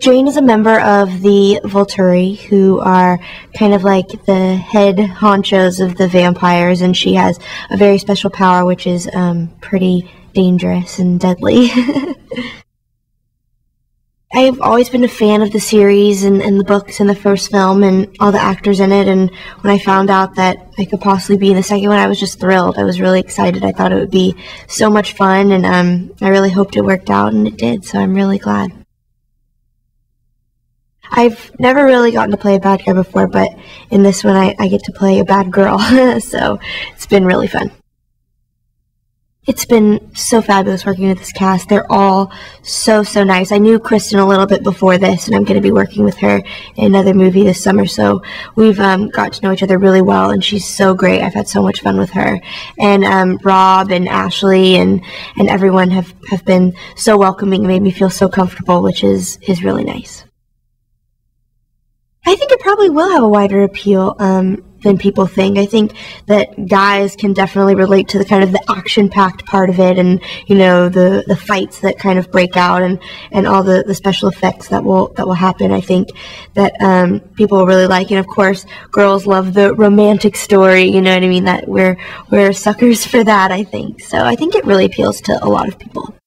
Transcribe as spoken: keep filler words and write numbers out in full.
Jane is a member of the Volturi, who are kind of like the head honchos of the vampires, and she has a very special power, which is um, pretty dangerous and deadly. I've always been a fan of the series and, and the books and the first film and all the actors in it, and when I found out that I could possibly be in the second one, I was just thrilled. I was really excited. I thought it would be so much fun, and um, I really hoped it worked out, and it did, so I'm really glad. I've never really gotten to play a bad guy before, but in this one I, I get to play a bad girl, so it's been really fun. It's been so fabulous working with this cast. They're all so, so nice. I knew Kristen a little bit before this, and I'm going to be working with her in another movie this summer, so we've um, got to know each other really well, and she's so great. I've had so much fun with her. And um, Rob and Ashley and, and everyone have, have been so welcoming and made me feel so comfortable, which is, is really nice. I think it probably will have a wider appeal um, than people think. I think that guys can definitely relate to the kind of the action-packed part of it, and you know the the fights that kind of break out, and and all the, the special effects that will that will happen. I think that um, people will really like, and of course, girls love the romantic story. You know what I mean? That we're we're suckers for that, I think. So I think it really appeals to a lot of people.